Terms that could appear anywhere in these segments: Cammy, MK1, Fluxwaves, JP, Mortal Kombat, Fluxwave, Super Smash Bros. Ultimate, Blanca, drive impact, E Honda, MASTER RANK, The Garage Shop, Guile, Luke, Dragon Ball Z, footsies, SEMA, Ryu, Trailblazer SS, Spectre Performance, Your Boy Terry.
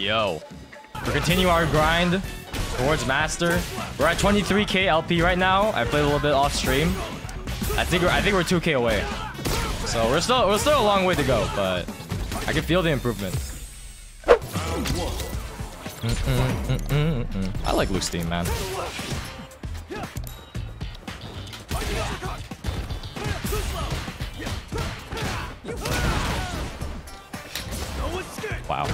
Yo. We continue our grind towards master. We're at 23k LP right now. I played a little bit off stream. I think we're 2k away. So we're still a long way to go, but I can feel the improvement. I like Luke's theme, man. Wow.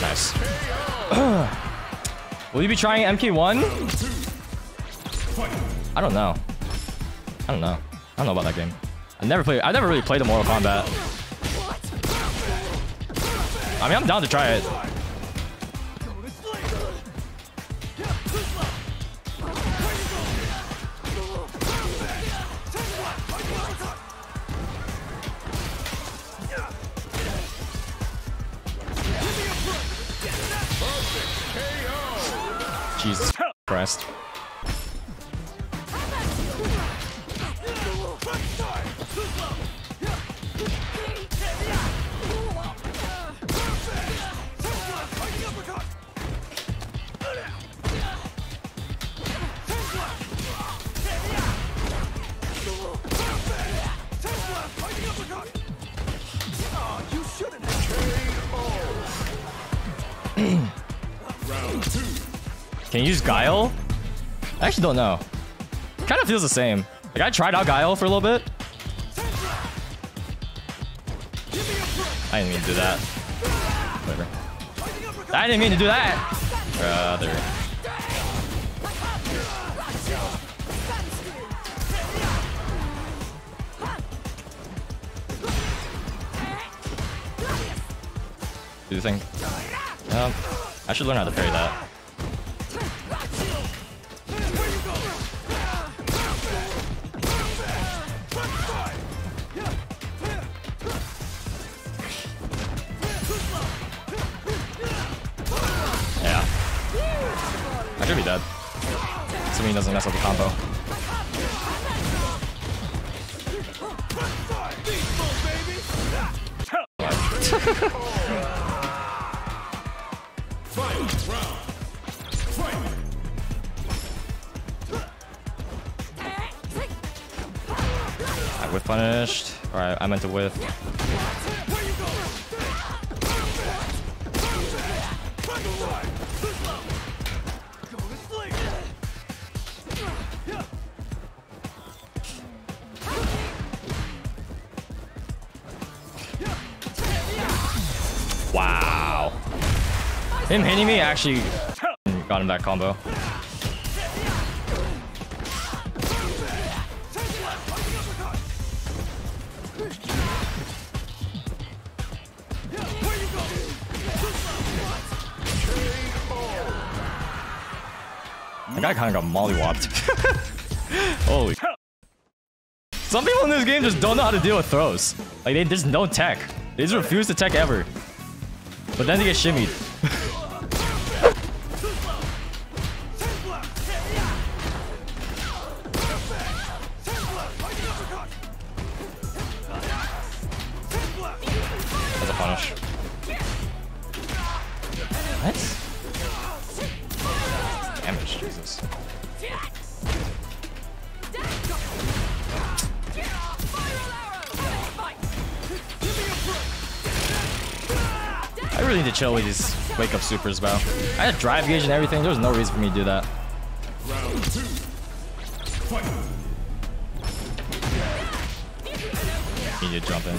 Nice. Will you be trying MK1? I don't know. I don't know about that game. I've never really played a Mortal Kombat. I mean, I'm down to try it. Jesus Christ. Can you use Guile? I actually don't know. It kind of feels the same. Like, I tried out Guile for a little bit. I didn't mean to do that. Whatever. I didn't mean to do that! Brother. Do you think? I should learn how to parry that. Should be dead. Assuming he doesn't mess up the combo. I whiff punished. Alright, I meant to whiff. Wow. Him hitting me actually got him that combo. That guy kind of got mollywopped. Holy. Some people in this game just don't know how to deal with throws. Like, there's no tech. They just refuse to tech ever. But then they get shimmied. That's a punish. What? Damage, Jesus. I really need to chill with these wake up supers, bro. I had drive gauge and everything. There was no reason for me to do that. Round two. Fight. You need to jump in.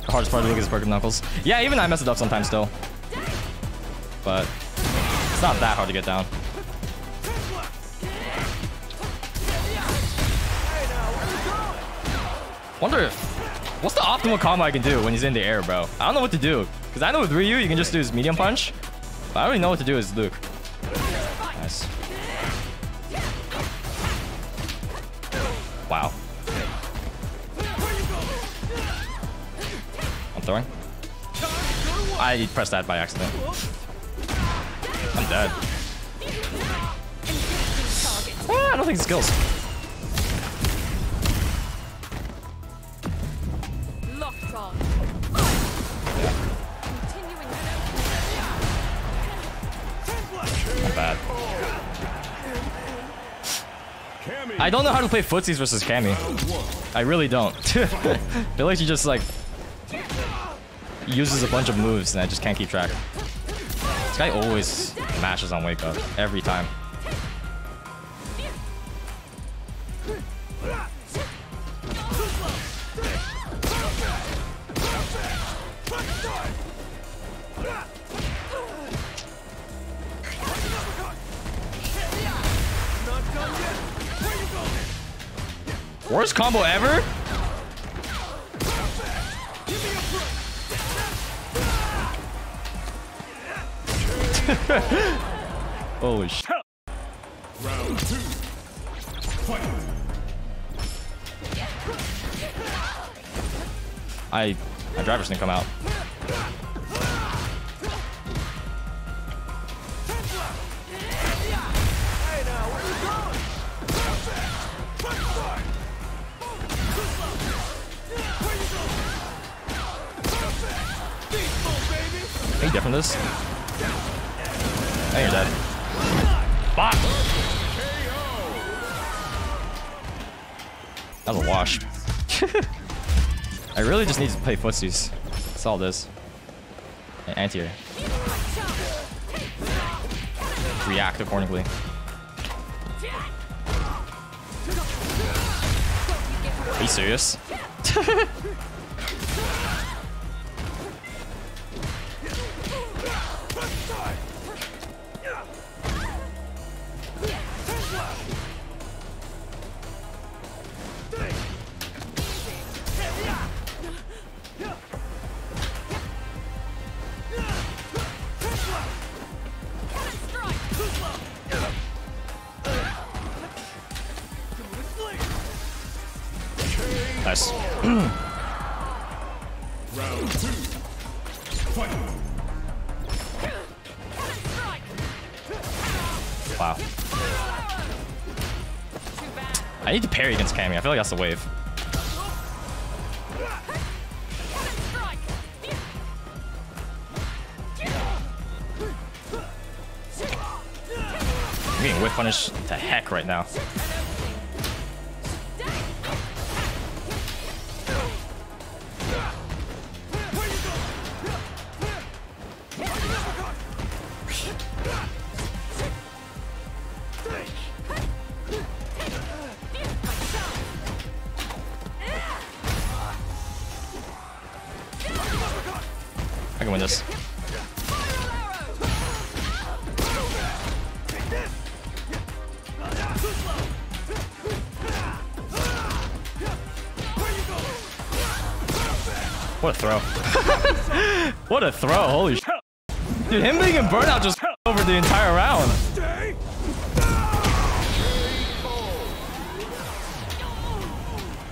The hardest part of the league is broken knuckles. Yeah, even I mess it up sometimes still. But it's not that hard to get down. Wonder what's the optimal combo I can do when he's in the air, bro. I don't know what to do. Because I know with Ryu, you can just do his medium punch. But I don't really know what to do with Luke. Nice. Wow. I'm throwing. I pressed that by accident. I'm dead. Ah, I don't think it skills. Not bad. I don't know how to play footsies versus Cammy. I really don't. I feel like she just like uses a bunch of moves and I just can't keep track. This guy always mashes on wake up every time. Worst combo ever? Holy shit. Round two. My drivers didn't come out. Any different this? Now you're dead. Fuck! That was a wash. I really just need to play footsies. That's all this. And anti-air. React accordingly. Are you serious? Nice. Round two. Fight. Wow. I need to parry against Cammy. I feel like that's the wave. I'm getting whiff punished to heck right now. I can win this. What a throw. What a throw, holy shit. Dude, him being in burnout just over the entire round.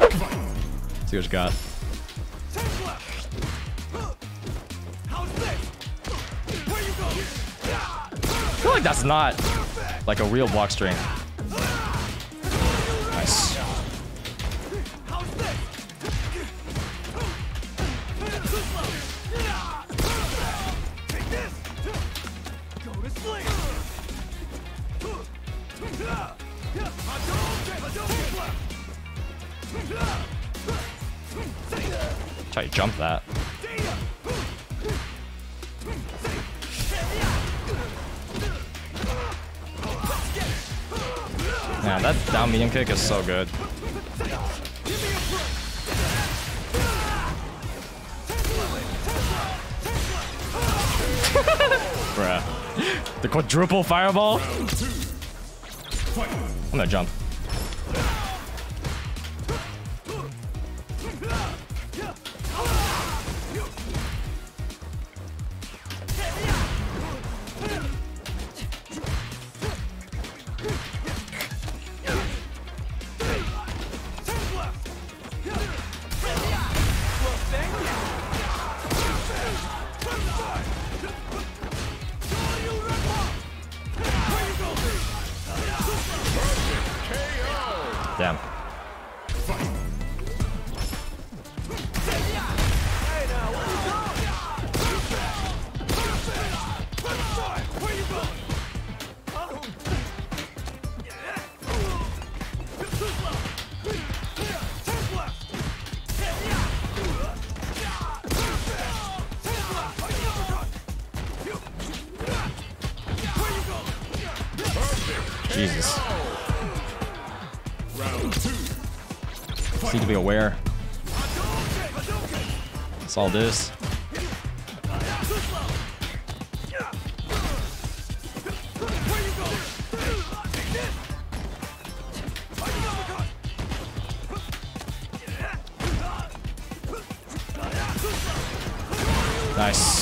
Let's see what you got. I feel like that's not like a real block string. Nice. Try to jump that. Man, that down medium kick is so good. Bruh. The quadruple fireball? I'm gonna jump. Damn. Jesus. Just need to be aware. That's all this. Nice.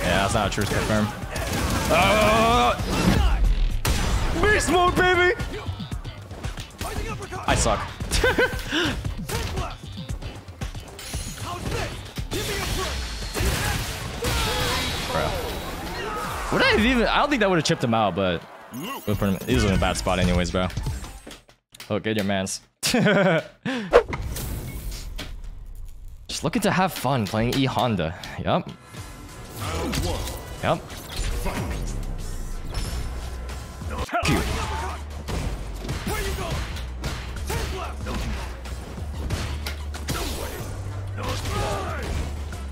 That's not a truth confirm. Beast mode, baby! I suck. Bro. Would I have even... I don't think that would have chipped him out, but... He was in a bad spot anyways, bro. Oh, get your mans. Just looking to have fun playing E Honda. Yup. Yep. Cute. I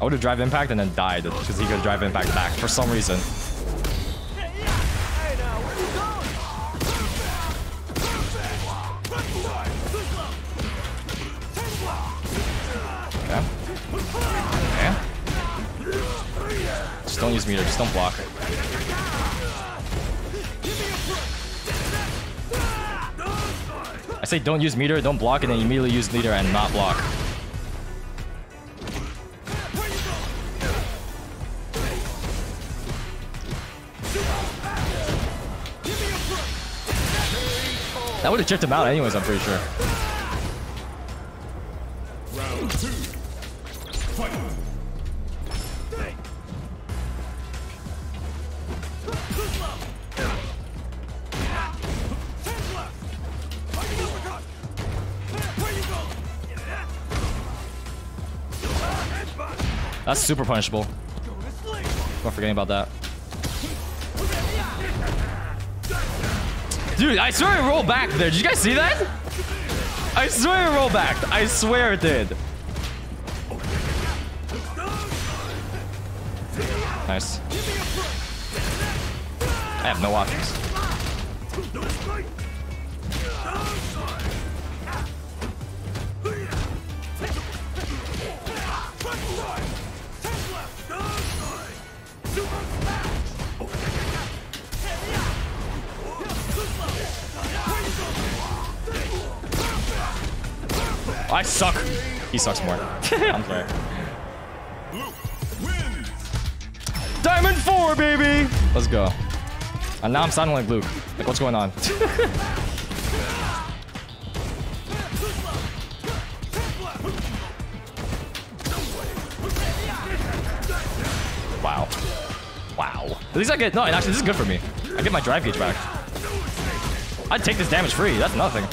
would have drive impact and then died because he could drive impact back for some reason. Don't use meter, just don't block. I say don't use meter, don't block, and then you immediately use meter and not block. That would have chipped him out anyways, I'm pretty sure. That's super punishable. Not forgetting about that. Dude, I swear it rolled back there. Did you guys see that? I swear it rolled back. I swear it did. Nice. I have no options. I suck. He sucks more. I'm sorry. Luke wins. Diamond 4, baby. Let's go. And now I'm sounding like Luke. Like, what's going on? Wow. Wow. At least I get... No, and actually, this is good for me. I get my drive gauge back. I'd take this damage free. That's nothing.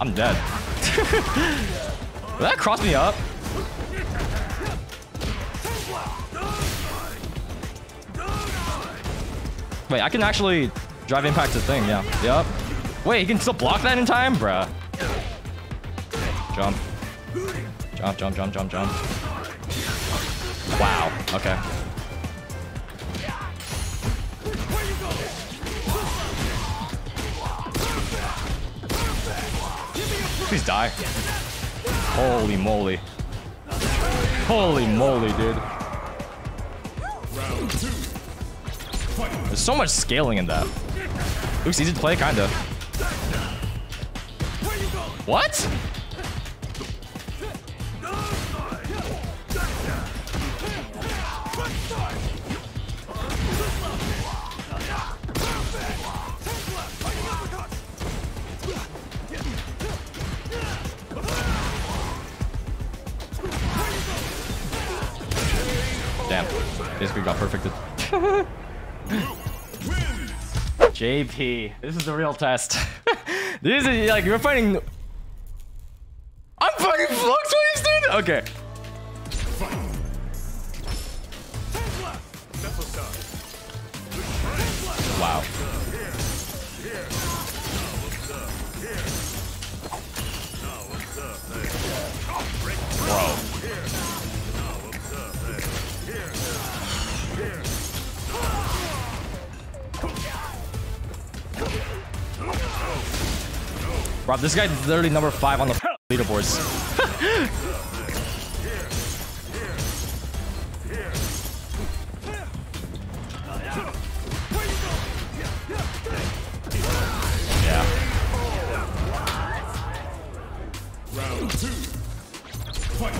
I'm dead. Did that cross me up? Wait, I can actually drive impact the thing, yeah. Yep. Wait, he can still block that in time? Bruh. Jump. Jump, jump, jump, jump, jump. Wow. Okay. Please die. Holy moly. Holy moly, dude. There's so much scaling in that. Luke's easy to play, kinda. What? Damn. This we got perfected. JP, this is the real test. This is like we're fighting. I'm fighting Flux Waves, dude. Okay. Wow. Bro. Rob, this guy's literally number 5 on the leaderboards. Yeah. Round 2. Fight.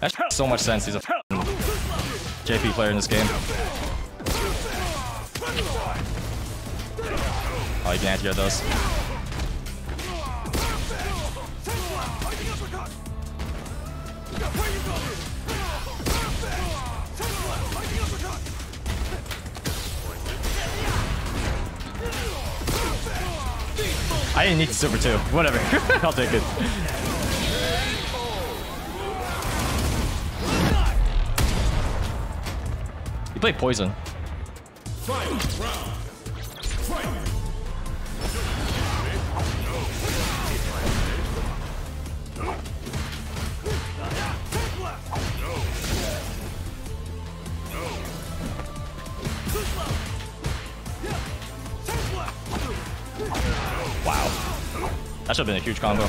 That makes so much sense. He's a JP player in this game. Oh, you can anti-air those. I didn't need to super too. Whatever. I'll take it. You play poison. Wow. That should have been a huge combo.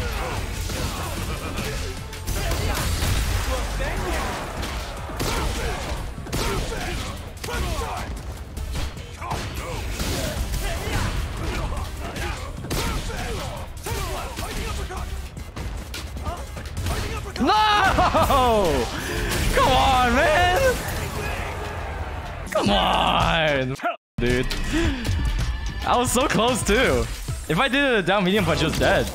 No! Come on, man! Come on! Dude. I was so close, too. If I did a down medium punch, it was dead.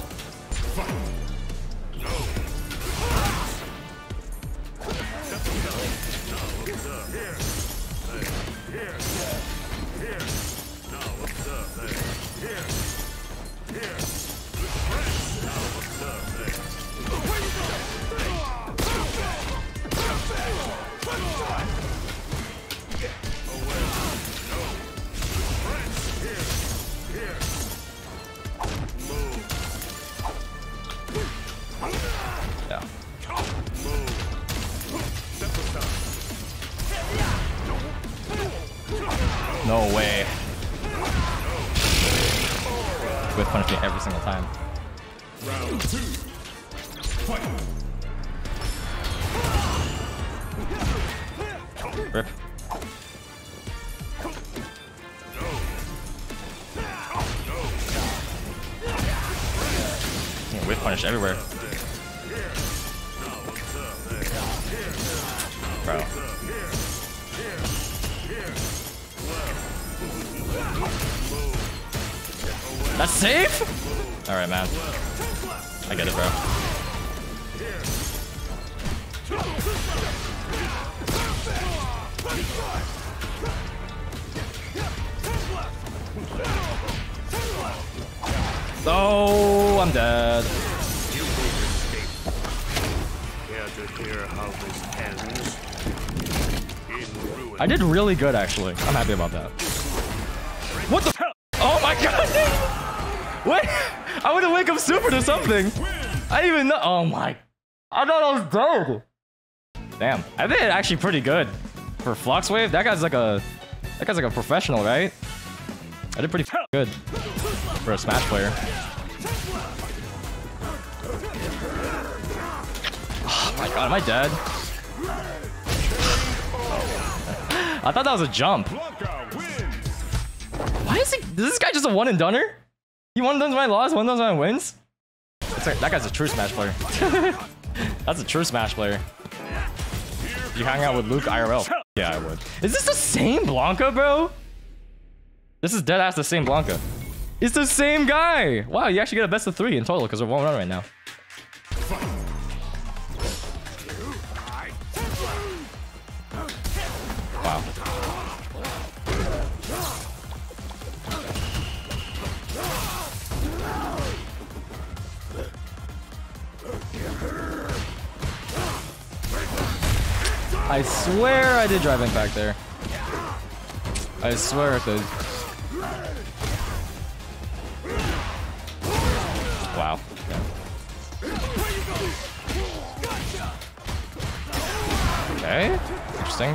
No way. Whip punish me every single time. Round 2. Fight. Rip. Yeah, whip punish everywhere. Bro. That's safe? Alright, man. I get it, bro. Oh, I'm dead. You will escape. Care to hear how this ends? In ruin. I did really good, actually. I'm happy about that. What the hell? Oh my god, dude! What? I would have wake up super to something. I didn't even know. Oh my. I thought I was dead. Damn. I did actually pretty good for Fluxwave. That guy's like a professional, right? I did pretty good for a Smash player. Oh my god, am I dead? I thought that was a jump. Why is this guy just a one and doneer? He one does my loss, one does my wins. That guy's a true Smash player. That's a true Smash player. You hang out with Luke IRL? Yeah, I would. Is this the same Blanca, bro? This is dead ass the same Blanca. It's the same guy. Wow, you actually get a best of three in total because we're 1-1 right now. Wow. I swear I did drive him back there. I swear it did. Wow. Okay. Interesting.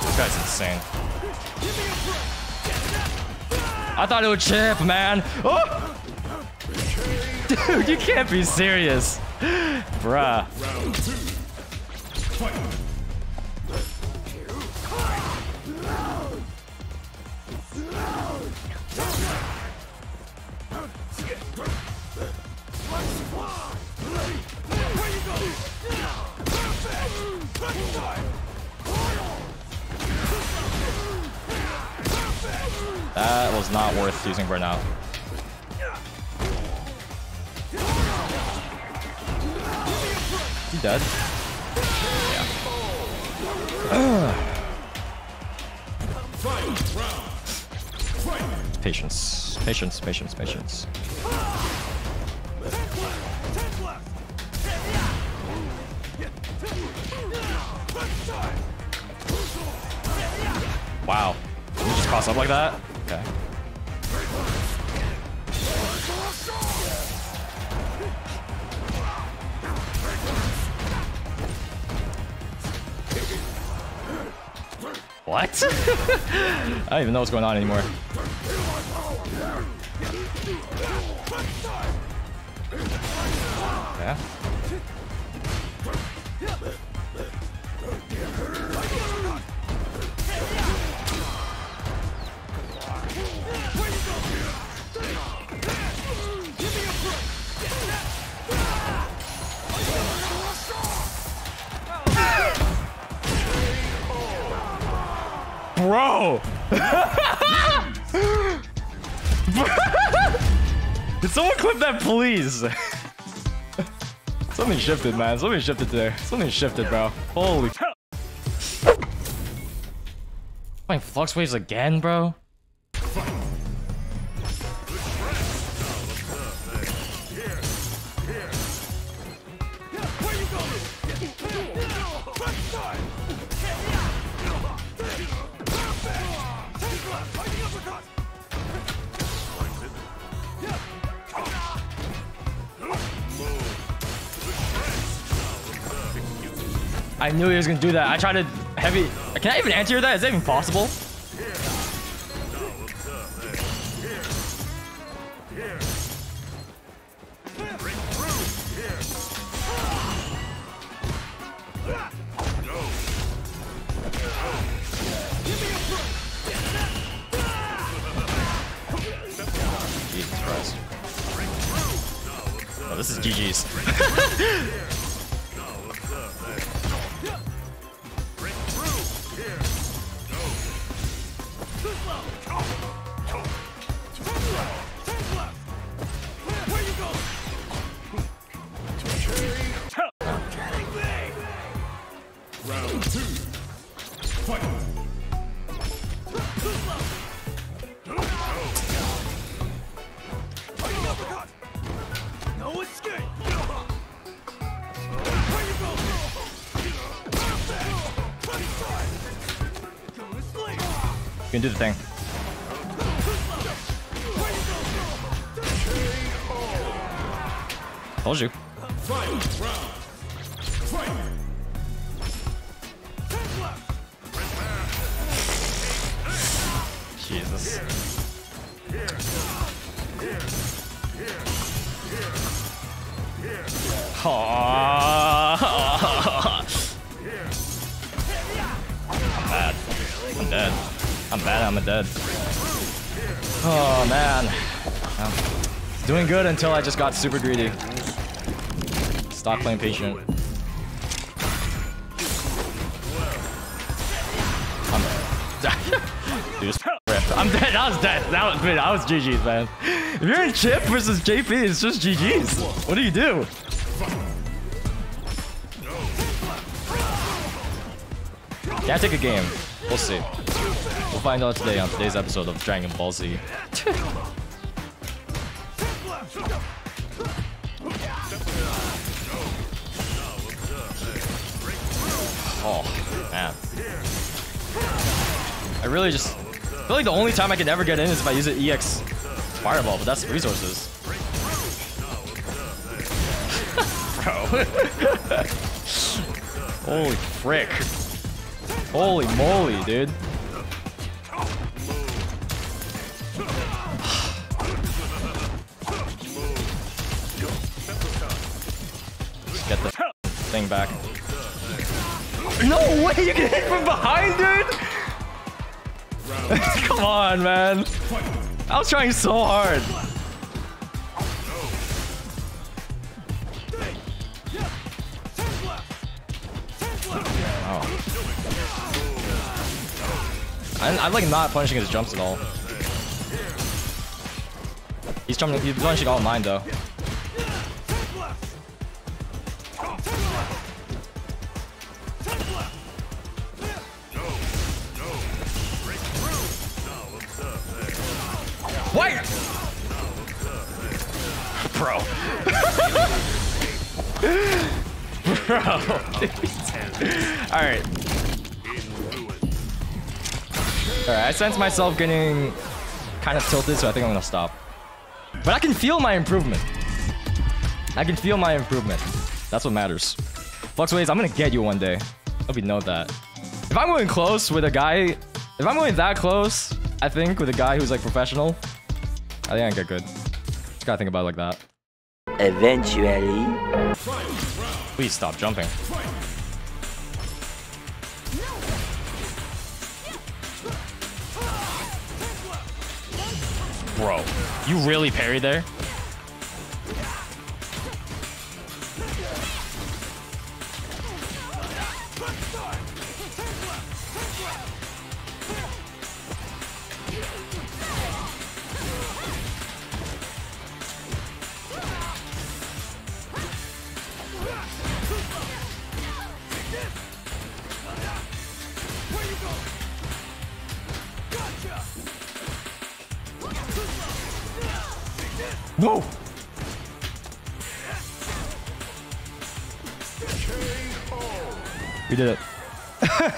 This guy's insane. I thought it would chip, man. Oh! Dude, you can't be serious. Bruh. That was not worth using right now. He dead? Yeah. Patience. Patience, patience, patience. Wow. Did you just cross up like that? Okay. What? I don't even know what's going on anymore. Yeah. Bro! Did someone clip that, please? Something shifted, man. Something shifted there. Something shifted, bro. Holy cow. Playing Fluxwaves again, bro? I knew he was gonna do that. I tried to heavy. Can I even anti-air that? Is that even possible? Jesus Christ. Oh, this is GG's. You can do the thing. Told you. Jesus. I'm bad. I'm dead. I'm bad, I'm a dead. Oh man. Doing good until I just got super greedy. Stop playing patient. I'm dead. Dude, I'm dead. I was dead. That was, I was GG's, man. If you're in Chip versus JP, it's just GG's. What do you do? Can't take a game. We'll see. We'll find out today on today's episode of Dragon Ball Z. Oh, man. I really just feel like the only time I can ever get in is if I use an EX Fireball, but that's resources. Bro. Holy frick. Holy moly, dude. Get the thing back. No way, you can hit from behind, dude! Come on, man. I was trying so hard. Oh. I'm like not punishing his jumps at all. He's jumping, he's punishing all mine though. Why? Bro. Bro. Alright. Alright, I sense myself getting kind of tilted, so I think I'm gonna stop. But I can feel my improvement. I can feel my improvement. That's what matters. Fluxwaves, I'm gonna get you one day. Hope you know that. If I'm going close with a guy, if I'm going that close, I think with a guy who's like professional, I think I get good. Just gotta think about it like that. Eventually. Please stop jumping. Bro, you really parried there? No! We did it.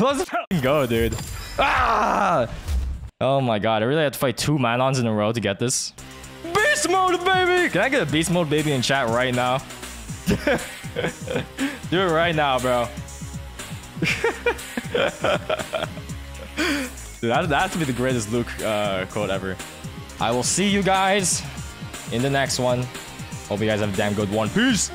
Let's go, dude. Ah! Oh my god, I really had to fight two man-ons in a row to get this. Beast mode, baby! Can I get a beast mode, baby, in chat right now? Do it right now, bro. Dude, that has to be the greatest Luke quote ever. I will see you guys in the next one. Hope you guys have a damn good one. Peace!